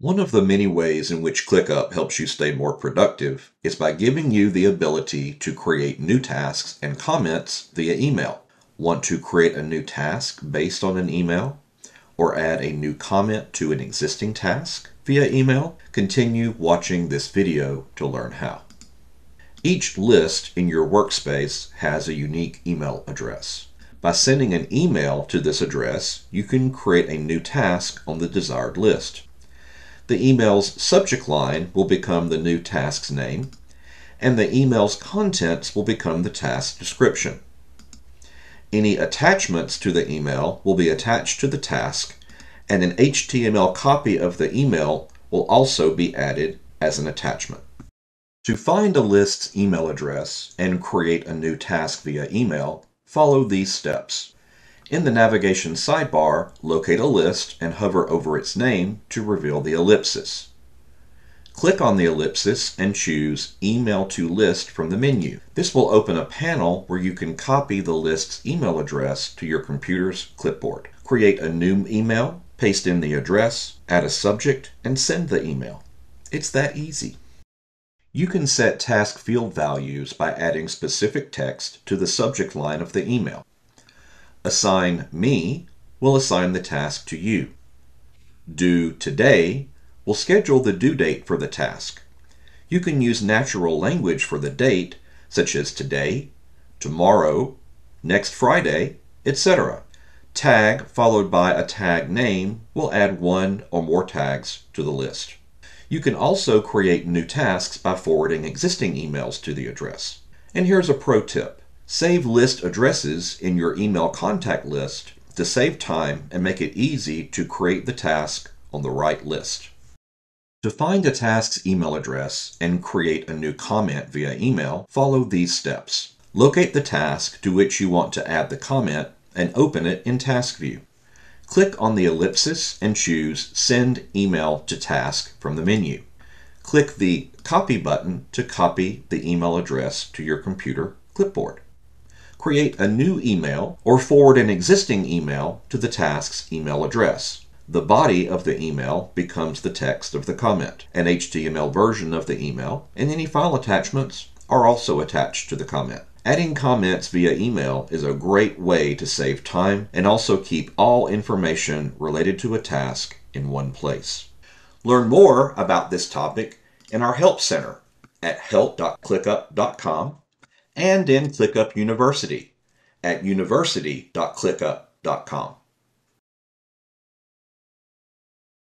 One of the many ways in which ClickUp helps you stay more productive is by giving you the ability to create new tasks and comments via email. Want to create a new task based on an email? Or add a new comment to an existing task via email? Continue watching this video to learn how. Each list in your workspace has a unique email address. By sending an email to this address, you can create a new task on the desired list. The email's subject line will become the new task's name, and the email's contents will become the task description. Any attachments to the email will be attached to the task, and an HTML copy of the email will also be added as an attachment. To find a list's email address and create a new task via email, follow these steps. In the navigation sidebar, locate a list and hover over its name to reveal the ellipsis. Click on the ellipsis and choose Email to List from the menu. This will open a panel where you can copy the list's email address to your computer's clipboard. Create a new email, paste in the address, add a subject, and send the email. It's that easy. You can set task field values by adding specific text to the subject line of the email. Assign Me will assign the task to you. Due Today will schedule the due date for the task. You can use natural language for the date, such as today, tomorrow, next Friday, etc. Tag followed by a tag name will add one or more tags to the list. You can also create new tasks by forwarding existing emails to the address. And here's a pro tip. Save list addresses in your email contact list to save time and make it easy to create the task on the right list. To find a task's email address and create a new comment via email, follow these steps. Locate the task to which you want to add the comment and open it in Task View. Click on the ellipsis and choose Send Email to Task from the menu. Click the Copy button to copy the email address to your computer clipboard. Create a new email or forward an existing email to the task's email address. The body of the email becomes the text of the comment. An HTML version of the email and any file attachments are also attached to the comment. Adding comments via email is a great way to save time and also keep all information related to a task in one place. Learn more about this topic in our Help Center at help.clickup.com. and in ClickUp University at university.clickup.com.